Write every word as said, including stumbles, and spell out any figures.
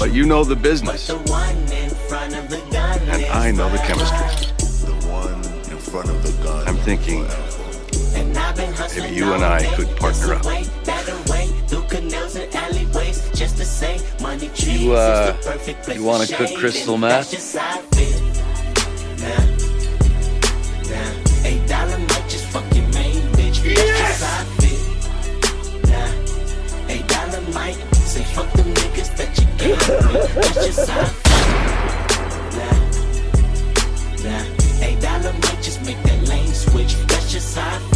But you know the business. The one in front of the gun, and I know the chemistry. The one in front of the gun. I'm thinking and I've been maybe you and I could partner up. Way, way, and just to say money trees, you uh, you want to cook crystal meth? That's just how I